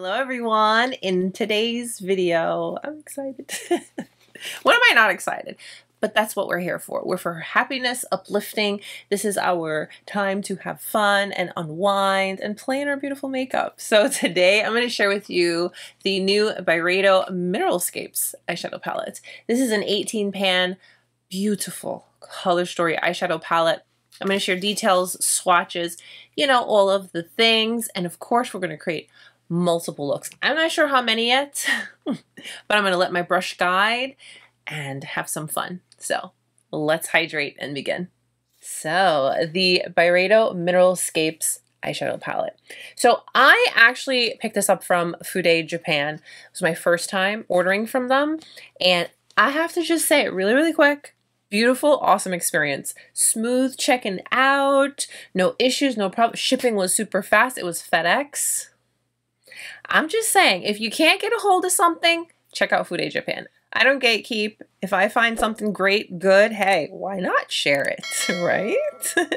Hello everyone. In today's video, I'm excited. What am I not excited? But that's what we're here for. We're for happiness, uplifting. This is our time to have fun and unwind and play in our beautiful makeup. So today I'm going to share with you the new Byredo Mineralscapes eyeshadow palette. This is an 18 pan, beautiful color story eyeshadow palette. I'm going to share details, swatches, you know, all of the things. And of course, we're going to create multiple looks. I'm not sure how many yet, but I'm going to let my brush guide and have some fun. So let's hydrate and begin. So the Byredo Mineralscapes eyeshadow palette. So I actually picked this up from Fude Japan. It was my first time ordering from them. And I have to just say it really, really quick. Beautiful, awesome experience. Smooth checking out, no issues, no problem. Shipping was super fast. It was FedEx. I'm just saying, if you can't get a hold of something, check out Fude Japan. I don't gatekeep. If I find something great, good, hey, why not share it, right?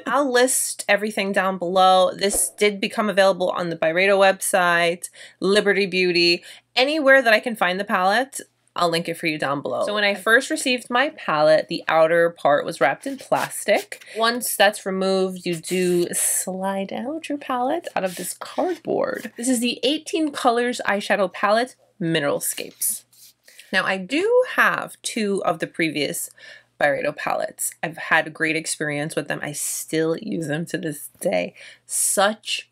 I'll list everything down below. This did become available on the Byredo website, Liberty Beauty, anywhere that I can find the palette. I'll link it for you down below. So when I first received my palette, the outer part was wrapped in plastic. Once that's removed, you do slide out your palette out of this cardboard. This is the 18 colors eyeshadow palette, Mineralscapes. Now I do have two of the previous Byredo palettes. I've had a great experience with them. I still use them to this day. Such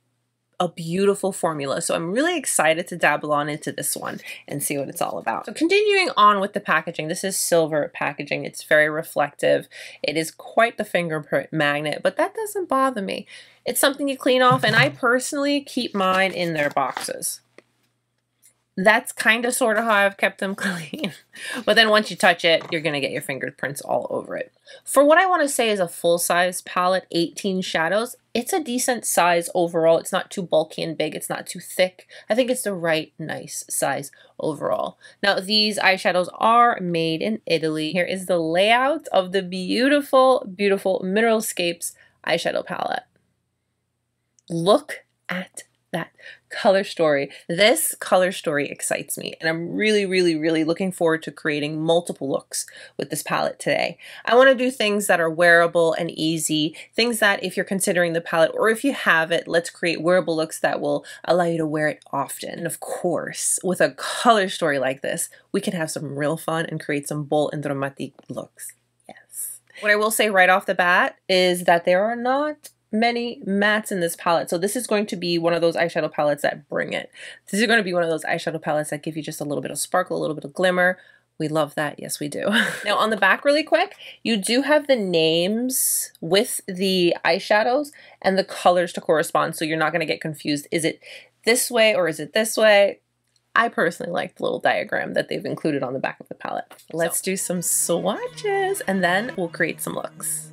a beautiful formula. So I'm really excited to dabble on into this one and see what it's all about. So continuing on with the packaging, this is silver packaging. It's very reflective. It is quite the fingerprint magnet, but that doesn't bother me. It's something you clean off, and I personally keep mine in their boxes. That's kind of sort of how I've kept them clean. But then once you touch it, you're going to get your fingerprints all over it. For what I want to say is a full-size palette, 18 shadows. It's a decent size overall. It's not too bulky and big. It's not too thick. I think it's the right nice size overall. Now, these eyeshadows are made in Italy. Here is the layout of the beautiful, beautiful Mineralscapes eyeshadow palette. Look at that color story. This color story excites me, and I'm really, really, really looking forward to creating multiple looks with this palette today. I want to do things that are wearable and easy, things that if you're considering the palette or if you have it, let's create wearable looks that will allow you to wear it often. And of course, with a color story like this, we can have some real fun and create some bold and dramatic looks. Yes. What I will say right off the bat is that there are not many mattes in this palette. So this is going to be one of those eyeshadow palettes that bring it. This is going to be one of those eyeshadow palettes that give you just a little bit of sparkle, a little bit of glimmer. We love that. Yes, we do. Now on the back really quick, you do have the names with the eyeshadows and the colors to correspond. So you're not going to get confused. Is it this way or is it this way? I personally like the little diagram that they've included on the back of the palette. Let's do some swatches and then we'll create some looks.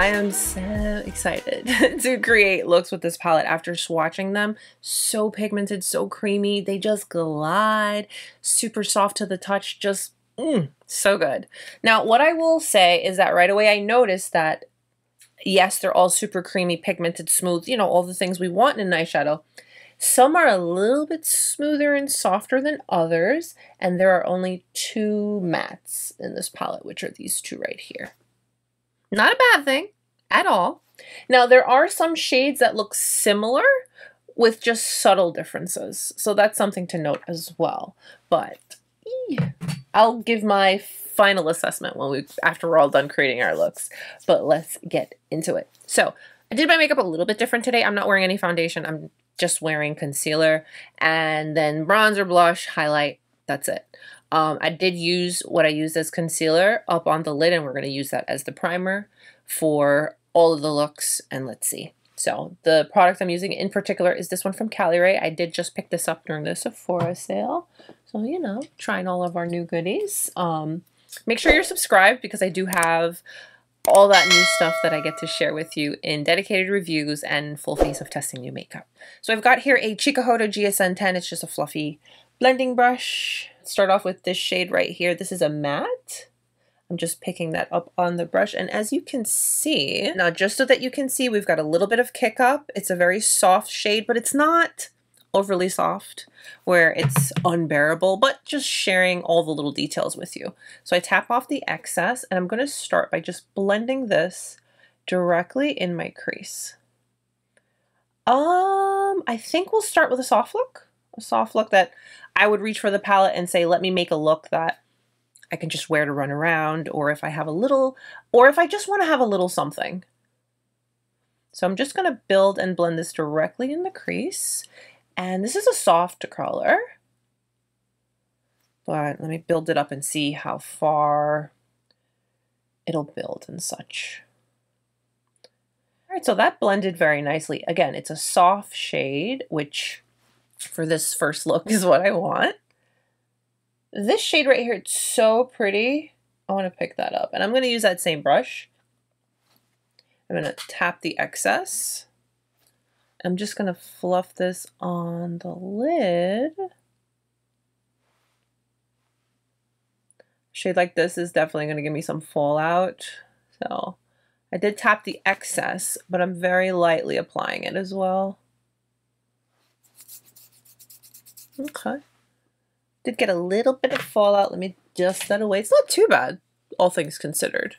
I am so excited to create looks with this palette after swatching them. So pigmented, so creamy. They just glide, super soft to the touch, just so good. Now, what I will say is that right away I noticed that, yes, they're all super creamy, pigmented, smooth, you know, all the things we want in an eyeshadow. Some are a little bit smoother and softer than others, and there are only two mattes in this palette, which are these two right here. Not a bad thing at all. Now, there are some shades that look similar with just subtle differences, so that's something to note as well. But I'll give my final assessment when after we're all done creating our looks, but let's get into it. So I did my makeup a little bit different today. I'm not wearing any foundation. I'm just wearing concealer and then bronzer, blush, highlight. That's it. I did use what I used as concealer up on the lid, and we're going to use that as the primer for all of the looks. And let's see. So the product I'm using in particular is this one from Caliray. I did just pick this up during the Sephora sale. So, you know, trying all of our new goodies. Make sure you're subscribed because I do have all that new stuff that I get to share with you in dedicated reviews and full face of testing new makeup. So I've got here a Chikuhodo GSN 10. It's just a fluffy blending brush. Start off with this shade right here. This is a matte. I'm just picking that up on the brush. And as you can see, now just so that you can see, we've got a little bit of kick up. It's a very soft shade, but it's not overly soft where it's unbearable, but just sharing all the little details with you. So I tap off the excess and I'm going to start by just blending this directly in my crease. I think we'll start with a soft look that I would reach for the palette and say, let me make a look that I can just wear to run around, or if I have a little, or if I just want to have a little something. So I'm just going to build and blend this directly in the crease. And this is a soft color, but let me build it up and see how far it'll build and such. All right, so that blended very nicely. Again, it's a soft shade, which for this first look is what I want. This shade right here, it's so pretty. I want to pick that up, and I'm going to use that same brush. I'm going to tap the excess. I'm just going to fluff this on the lid. Shade like this is definitely going to give me some fallout. So I did tap the excess, but I'm very lightly applying it as well. Okay. Did get a little bit of fallout. Let me dust that away. It's not too bad, all things considered.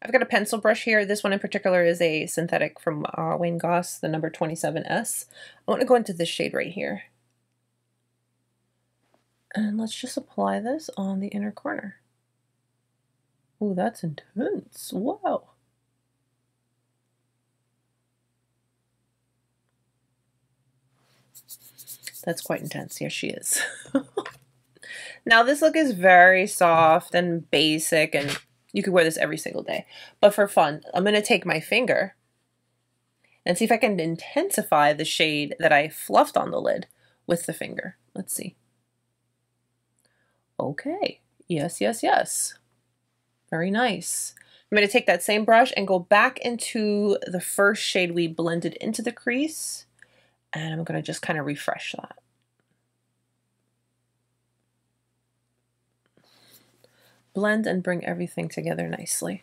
I've got a pencil brush here. This one in particular is a synthetic from Wayne Goss, the number 27S. I want to go into this shade right here. And let's just apply this on the inner corner. Ooh, that's intense. Wow. That's quite intense. Yes, she is. Now, this look is very soft and basic, and you could wear this every single day. But for fun, I'm going to take my finger and see if I can intensify the shade that I fluffed on the lid with the finger. Let's see. Okay. Yes, yes, yes. Very nice. I'm going to take that same brush and go back into the first shade we blended into the crease. And I'm going to just kind of refresh that. Blend and bring everything together nicely.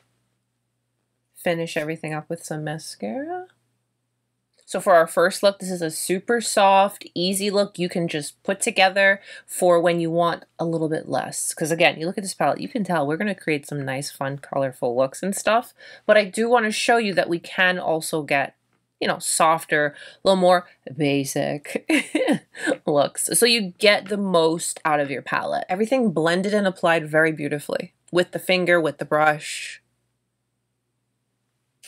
Finish everything up with some mascara. So for our first look, this is a super soft, easy look you can just put together for when you want a little bit less. Because again, you look at this palette, you can tell we're going to create some nice, fun, colorful looks and stuff. But I do want to show you that we can also get, you know, softer, a little more basic looks. So you get the most out of your palette. Everything blended and applied very beautifully with the finger, with the brush.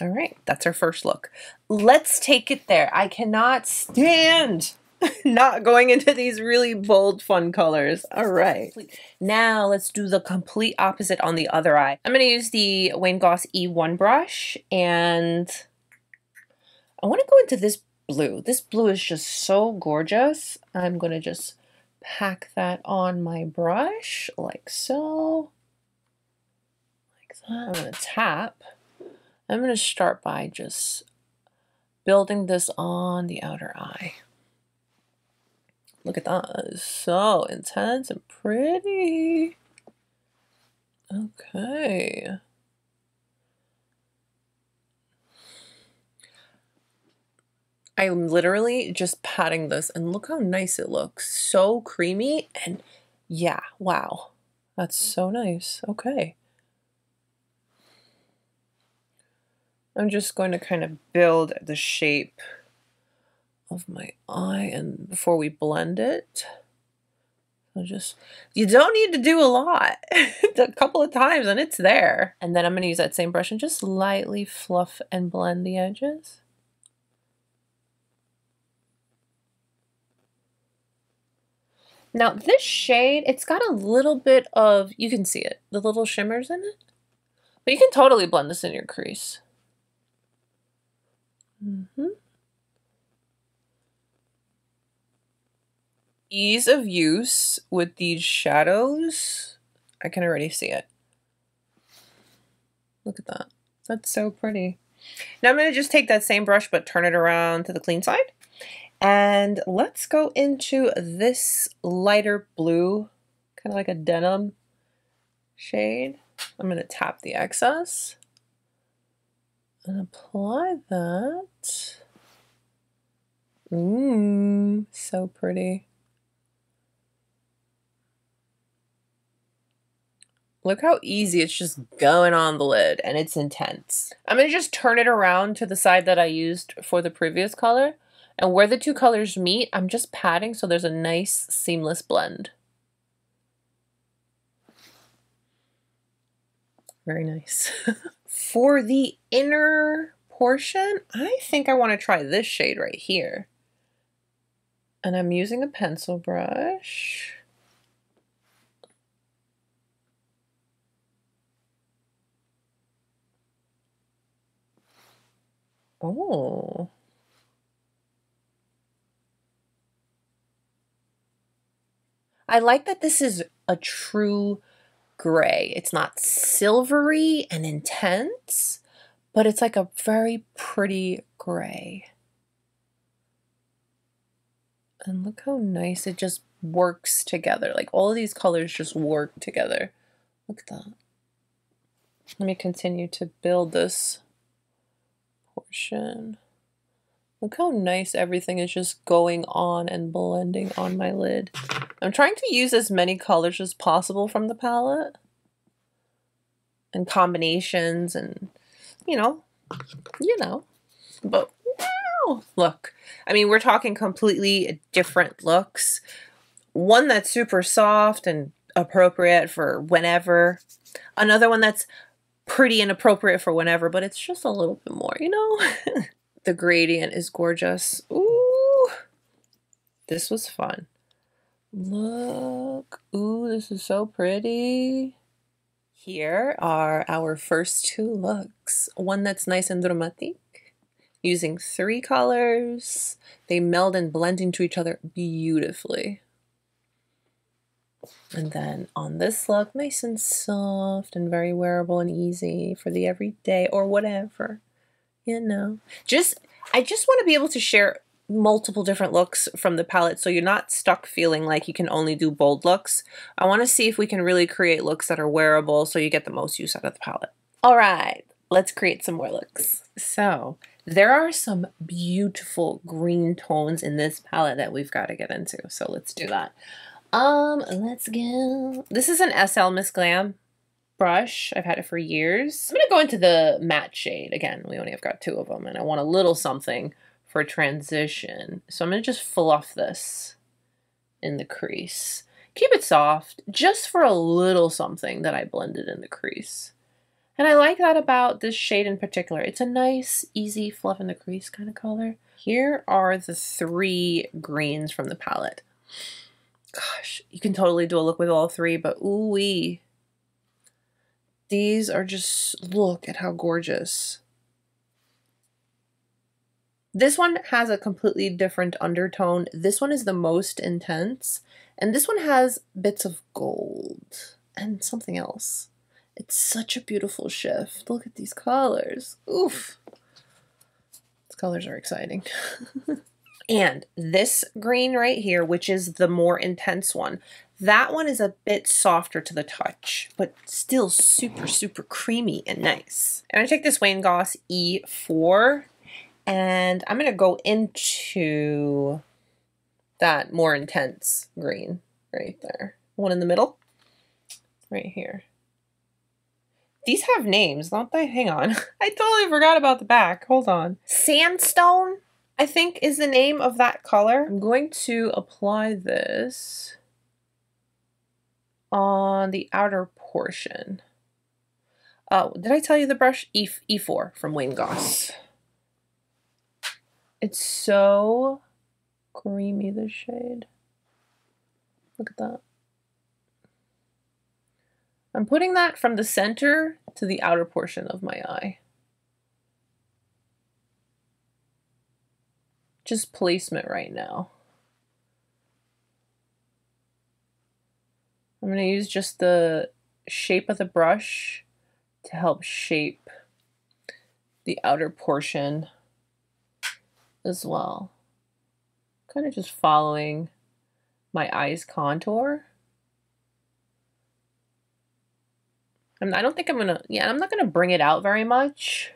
All right, that's our first look. Let's take it there. I cannot stand not going into these really bold, fun colors. All right. Now let's do the complete opposite on the other eye. I'm going to use the Wayne Goss E1 brush, and I want to go into this blue. This blue is just so gorgeous. I'm going to just pack that on my brush like so. Like that. I'm going to tap. I'm going to start by just building this on the outer eye. Look at that, it's so intense and pretty. Okay. I'm literally just patting this and look how nice it looks. So creamy and yeah, wow. That's so nice. Okay. I'm just going to kind of build the shape of my eye and before we blend it. I'll just, you don't need to do a lot. A couple of times and it's there. And then I'm going to use that same brush and just lightly fluff and blend the edges. Now this shade, it's got a little bit of, you can see it, the little shimmers in it. But you can totally blend this in your crease. Ease of use with these shadows. I can already see it. Look at that. That's so pretty. Now I'm going to just take that same brush but turn it around to the clean side. And let's go into this lighter blue, kind of like a denim shade. I'm going to tap the excess and apply that. Mmm, so pretty. Look how easy it's just going on the lid and it's intense. I'm going to just turn it around to the side that I used for the previous color. And where the two colors meet, I'm just patting so there's a nice, seamless blend. Very nice. For the inner portion, I think I want to try this shade right here. And I'm using a pencil brush. Oh. I like that this is a true gray. It's not silvery and intense, but it's like a very pretty gray. And look how nice it just works together. Like all of these colors just work together. Look at that. Let me continue to build this portion. Look how nice everything is just going on and blending on my lid. I'm trying to use as many colors as possible from the palette and combinations and, you know, but wow, look, I mean, we're talking completely different looks. One that's super soft and appropriate for whenever. Another one that's pretty and appropriate for whenever, but it's just a little bit more, you know? The gradient is gorgeous. Ooh, this was fun. Look, ooh, this is so pretty. Here are our first two looks. One that's nice and dramatic, using three colors. They meld and blend into each other beautifully. And then on this look, nice and soft and very wearable and easy for the everyday or whatever. You know, I just want to be able to share multiple different looks from the palette so you're not stuck feeling like you can only do bold looks. I want to see if we can really create looks that are wearable so you get the most use out of the palette. All right, let's create some more looks. So there are some beautiful green tones in this palette that we've got to get into. So let's do that. Let's go. This is an SL Miss Glam brush. I've had it for years. I'm going to go into the matte shade. Again, we only have got two of them and I want a little something for transition. So I'm going to just fluff this in the crease. Keep it soft just for a little something that I blended in the crease. And I like that about this shade in particular. It's a nice, easy fluff in the crease kind of color. Here are the three greens from the palette. Gosh, you can totally do a look with all three, but ooh-wee. These are just, look at how gorgeous. This one has a completely different undertone. This one is the most intense. And this one has bits of gold and something else. It's such a beautiful shift. Look at these colors. Oof. These colors are exciting. And this green right here, which is the more intense one, that one is a bit softer to the touch, but still super, super creamy and nice. And I took this Wayne Goss E4, and I'm going to go into that more intense green right there. One in the middle, right here. These have names, don't they? Hang on. I totally forgot about the back. Hold on. Sandstone, I think, is the name of that color. I'm going to apply this on the outer portion. Oh, did I tell you the brush? E4 from Wayne Goss. It's so creamy, this shade. Look at that. I'm putting that from the center to the outer portion of my eye. Just placement right now. I'm going to use just the shape of the brush to help shape the outer portion as well. Kind of just following my eye's contour. I don't think I'm going to, yeah, I'm not going to bring it out very much.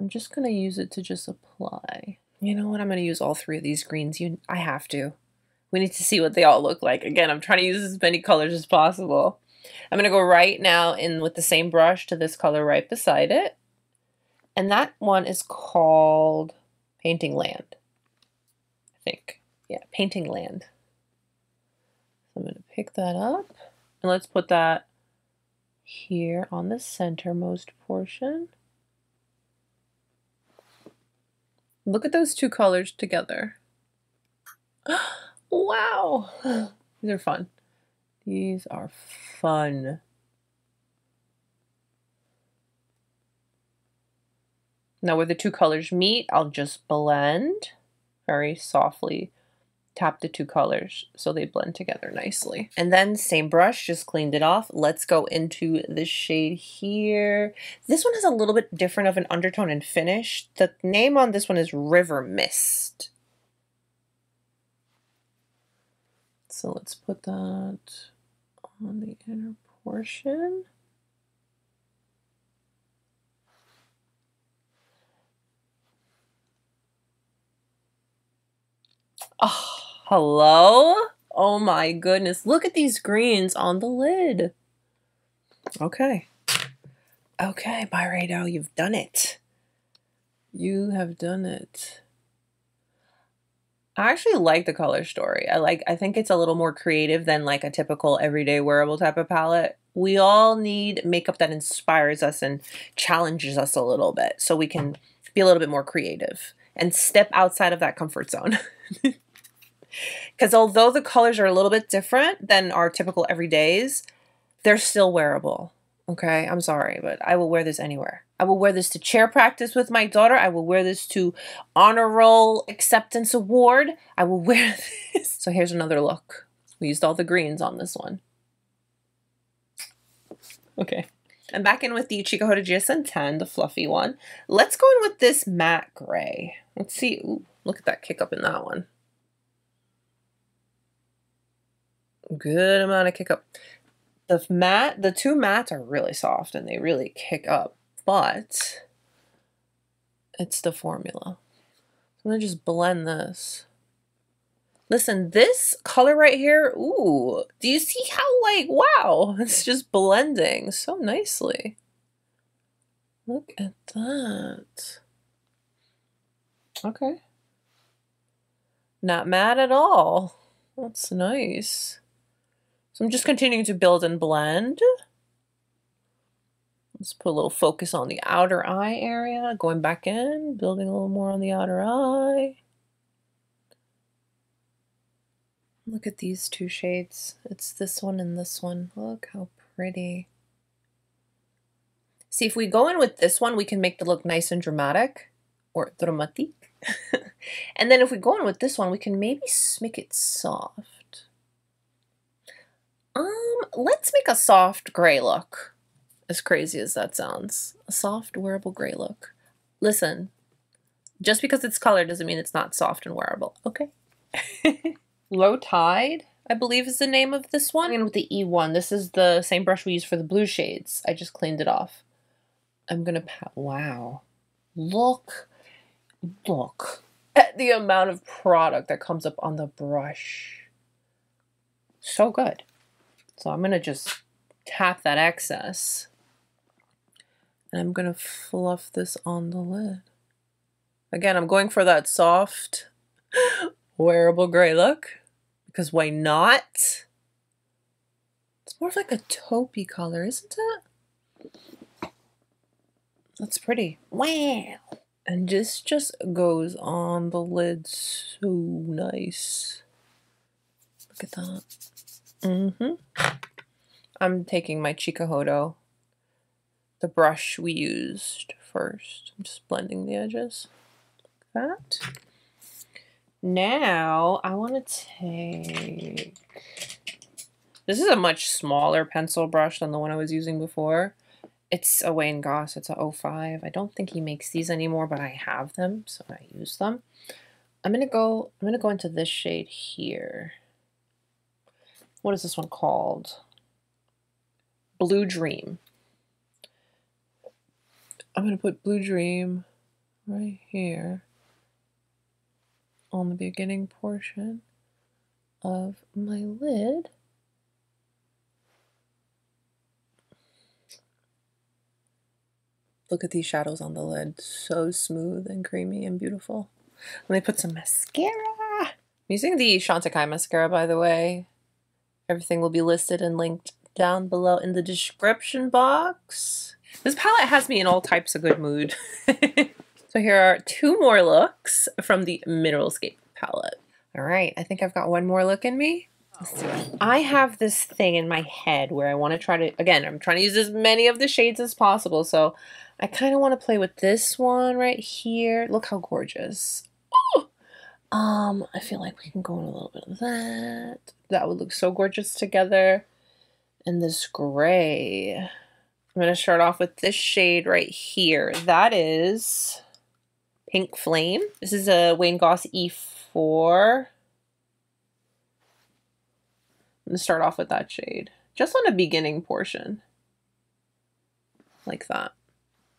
I'm just going to use it to just apply. You know what? I'm going to use all three of these greens. I have to. We need to see what they all look like. Again, I'm trying to use as many colors as possible. I'm going to go right now in with the same brush to this color right beside it. And that one is called Painting Land, I think. Yeah, Painting Land. So I'm going to pick that up. And let's put that here on the centermost portion. Look at those two colors together. Wow! These are fun. These are fun. Now where the two colors meet, I'll just blend very softly. Tap the two colors so they blend together nicely. And then same brush, just cleaned it off. Let's go into the shade here. This one has a little bit different of an undertone and finish. The name on this one is River Mist. So let's put that on the inner portion. Oh. Hello? Oh my goodness. Look at these greens on the lid. Okay. Okay, Byredo, you've done it. You have done it. I actually like the color story. I think it's a little more creative than like a typical everyday wearable type of palette. We all need makeup that inspires us and challenges us a little bit so we can be a little bit more creative and step outside of that comfort zone. Because although the colors are a little bit different than our typical everydays, they're still wearable. Okay, I'm sorry, but I will wear this anywhere. I will wear this to chair practice with my daughter. I will wear this to honor roll acceptance award. I will wear this. So here's another look. We used all the greens on this one. Okay. I'm back in with the Chikuhodo GSN 10, the fluffy one. Let's go in with this matte gray. Let's see. Ooh, look at that kick up in that one. Good amount of kick up. The two mattes are really soft and they really kick up, but it's the formula. I'm gonna just blend this. Listen, this color right here, ooh, do you see how like, wow, it's just blending so nicely. Look at that. Okay. Not mad at all. That's nice. So I'm just continuing to build and blend. Let's put a little focus on the outer eye area, going back in, building a little more on the outer eye. Look at these two shades. It's this one and this one. Look how pretty. See, if we go in with this one, we can make the look nice and dramatic, or dramatique. And then if we go in with this one, we can maybe make it soft. Let's make a soft gray look. As crazy as that sounds. A soft, wearable gray look. Listen, just because it's color doesn't mean it's not soft and wearable, okay? Low Tide, I believe, is the name of this one. And with the E1, this is the same brush we use for the blue shades. I just cleaned it off. I'm gonna pat, wow. Look at the amount of product that comes up on the brush. So good. So I'm gonna just tap that excess. And I'm gonna fluff this on the lid. Again, I'm going for that soft, wearable gray look. Because why not? It's more of like a taupey color, isn't it? That's pretty. Wow! And this just goes on the lid so nice. Look at that. Mm-hmm. I'm taking my Chikuhodo, the brush we used first. I'm just blending the edges like that. Now I want to take, this is a much smaller pencil brush than the one I was using before. It's a Wayne Goss, it's a 05. I don't think he makes these anymore, but I have them, so I use them. I'm gonna go into this shade here. What is this one called? Blue Dream. I'm gonna put Blue Dream right here on the beginning portion of my lid. Look at these shadows on the lid. So smooth and creamy and beautiful. Let me put some mascara. I'm using the Chantecaille mascara, by the way. Everything will be listed and linked down below in the description box. This palette has me in all types of good mood. So here are two more looks from the Mineralscapes palette. All right, I think I've got one more look in me. I have this thing in my head where I want to try to, again, I'm trying to use as many of the shades as possible, so I kind of want to play with this one right here. Look how gorgeous. Ooh! I feel like we can go in a little bit of that. That would look so gorgeous together. And this gray. I'm going to start off with this shade right here. That is Pink Flame. This is a Wayne Goss E4. I'm going to start off with that shade. Just on a beginning portion. Like that.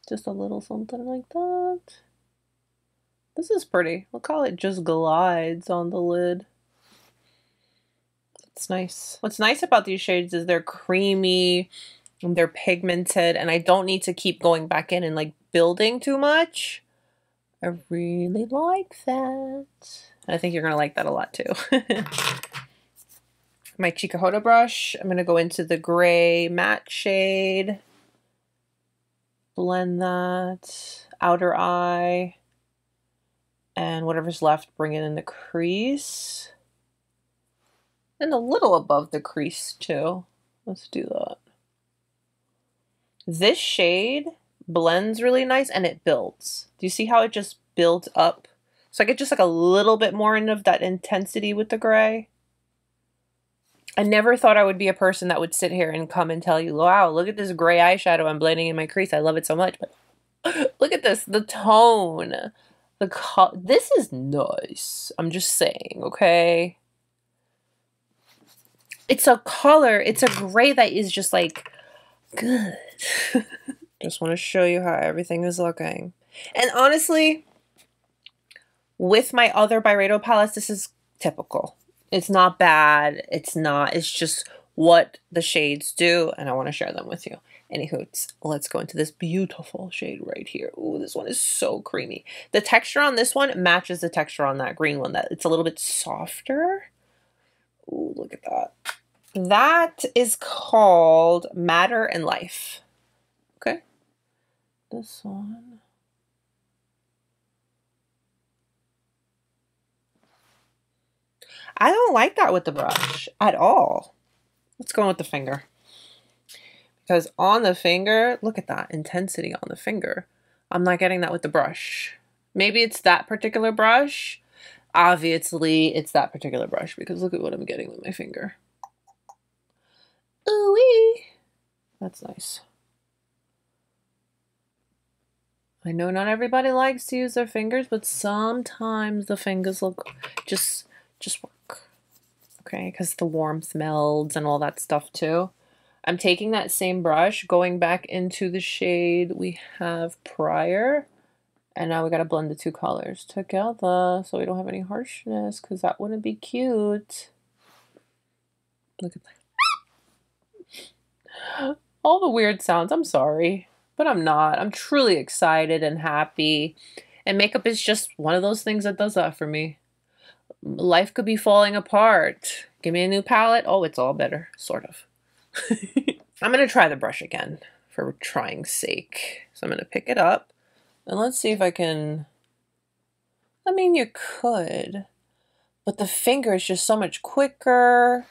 Just a little something like that. This is pretty. Look how it just glides on the lid. It's nice. What's nice about these shades is they're creamy, and they're pigmented, and I don't need to keep going back in and like building too much. I really like that. And I think you're going to like that a lot too. My Chikuhodo brush, I'm going to go into the gray matte shade, blend that, outer eye, and whatever's left, bring it in the crease, and a little above the crease too. Let's do that. This shade blends really nice and it builds. Do you see how it just builds up? So I get just like a little bit more of that intensity with the gray. I never thought I would be a person that would sit here and come and tell you, wow, look at this gray eyeshadow I'm blending in my crease. I love it so much. But look at this, the tone, the color. This is nice. I'm just saying, okay? It's a color. It's a gray that is just like good. Just want to show you how everything is looking. And honestly, with my other Byredo palettes, this is typical. It's not bad. It's not. It's just what the shades do, and I want to share them with you. Anywho, let's go into this beautiful shade right here. Ooh, this one is so creamy. The texture on this one matches the texture on that green one. That it's a little bit softer. Ooh, look at that. That is called Matter and Life. Okay. This one. I don't like that with the brush at all. Let's go with the finger. Because on the finger, look at that intensity on the finger. I'm not getting that with the brush. Maybe it's that particular brush. Obviously, it's that particular brush because look at what I'm getting with my finger. Ooh-wee. That's nice. I know not everybody likes to use their fingers, but sometimes the fingers will just work. Okay, because the warmth melds and all that stuff too. I'm taking that same brush, going back into the shade we have prior, and now we gotta blend the two colors together so we don't have any harshness, because that wouldn't be cute. Look at that. All the weird sounds, I'm sorry. But I'm not. I'm truly excited and happy. And makeup is just one of those things that does that for me. Life could be falling apart. Give me a new palette. Oh, it's all better. Sort of. I'm going to try the brush again for trying's sake. So I'm going to pick it up. And let's see if I can... I mean, you could. But the finger is just so much quicker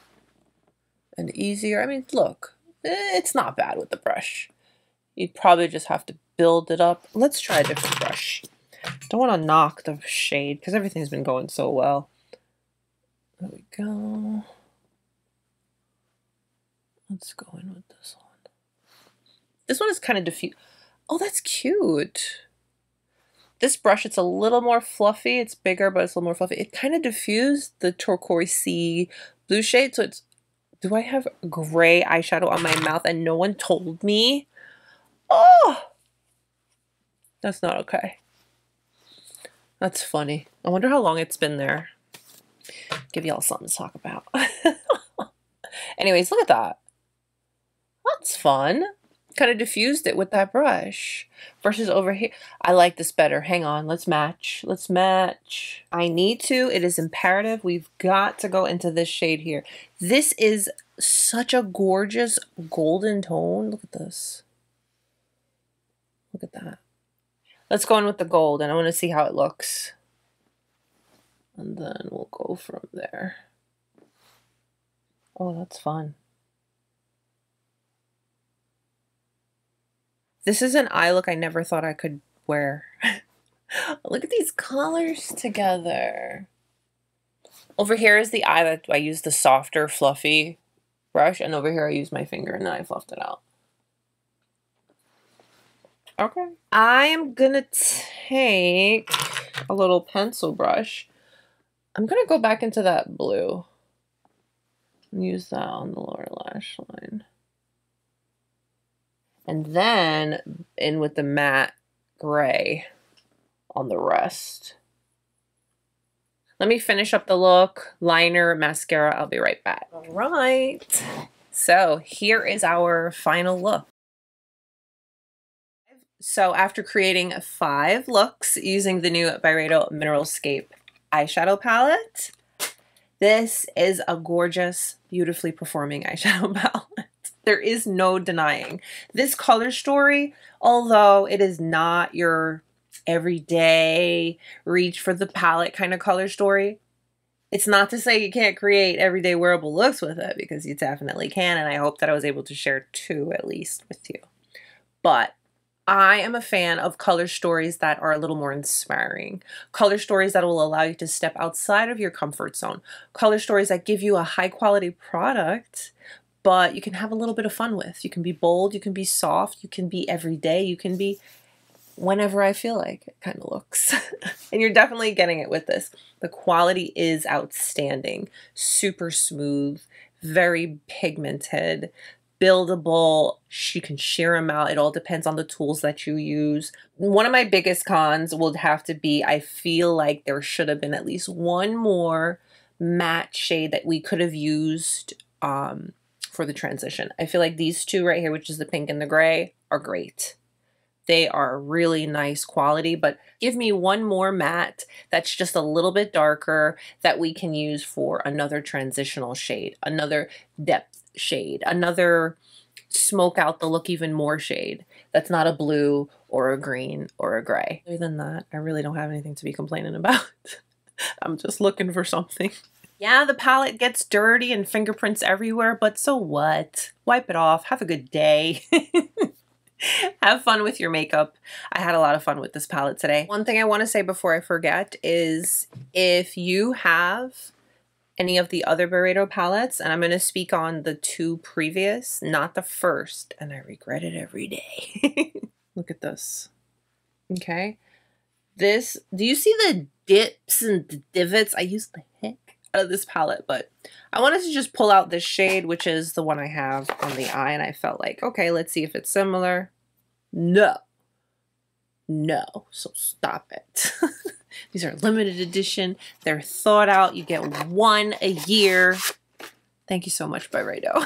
and easier. I mean, look. It's not bad with the brush. You'd probably just have to build it up. Let's try a different brush. Don't want to knock the shade because everything's been going so well. There we go. Let's go in with this one. This one is kind of diffuse. Oh, that's cute. This brush, it's a little more fluffy. It's bigger, but it's a little more fluffy. It kind of diffused the turquoisey blue shade. So it's, do I have gray eyeshadow on my mouth and no one told me? Oh, that's not okay. That's funny. I wonder how long it's been there. Give y'all something to talk about. Anyways, look at that. That's fun. Kind of diffused it with that brush. Versus over here. I like this better. Hang on. Let's match. Let's match. I need to. It is imperative. We've got to go into this shade here. This is such a gorgeous golden tone. Look at this. Look at that. Let's go in with the gold, and I want to see how it looks. And then we'll go from there. Oh, that's fun. This is an eye look I never thought I could wear. Look at these colors together. Over here is the eye that I used the softer, fluffy brush, and over here I used my finger, and then I fluffed it out. Okay. I am going to take a little pencil brush. I'm going to go back into that blue and use that on the lower lash line. And then in with the matte gray on the rest. Let me finish up the look, liner, mascara. I'll be right back. All right. So here is our final look. So after creating 5 looks using the new Byredo Mineralscape eyeshadow palette, this is a gorgeous, beautifully performing eyeshadow palette. There is no denying. This color story, although it is not your everyday reach for the palette kind of color story, it's not to say you can't create everyday wearable looks with it, because you definitely can, and I hope that I was able to share 2 at least with you. But I am a fan of color stories that are a little more inspiring. Color stories that will allow you to step outside of your comfort zone. Color stories that give you a high quality product, but you can have a little bit of fun with. You can be bold, you can be soft, you can be everyday, you can be whenever I feel like it kind of looks. And you're definitely getting it with this. The quality is outstanding, super smooth, very pigmented, buildable. She can shear them out. It all depends on the tools that you use. One of my biggest cons would have to be, I feel like there should have been at least one more matte shade that we could have used for the transition. I feel like these 2 right here, which is the pink and the gray, are great. They are really nice quality, but give me one more matte that's just a little bit darker that we can use for another transitional shade, another depth shade, another smoke out the look even more shade that's not a blue or a green or a gray. Other than that, I really don't have anything to be complaining about. I'm just looking for something. Yeah, the palette gets dirty and fingerprints everywhere, but so what? Wipe it off. Have a good day. Have fun with your makeup. I had a lot of fun with this palette today. One thing I want to say before I forget is if you have any of the other Byredo palettes, and I'm going to speak on the two previous, not the first, and I regret it every day. Look at this. Okay. This, do you see the dips and the divots? I used the heck out of this palette, but I wanted to just pull out this shade, which is the one I have on the eye, and I felt like, okay, let's see if it's similar. No. No. So stop it. These are limited edition. They're thought out. You get one a year. Thank you so much, Byredo.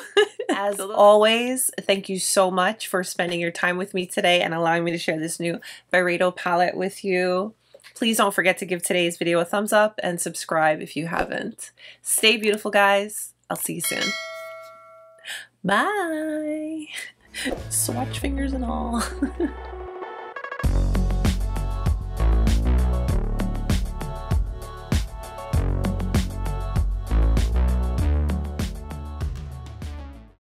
As always, thank you so much for spending your time with me today and allowing me to share this new Byredo palette with you. Please don't forget to give today's video a thumbs up and subscribe if you haven't. Stay beautiful, guys. I'll see you soon. Bye. Swatch fingers and all.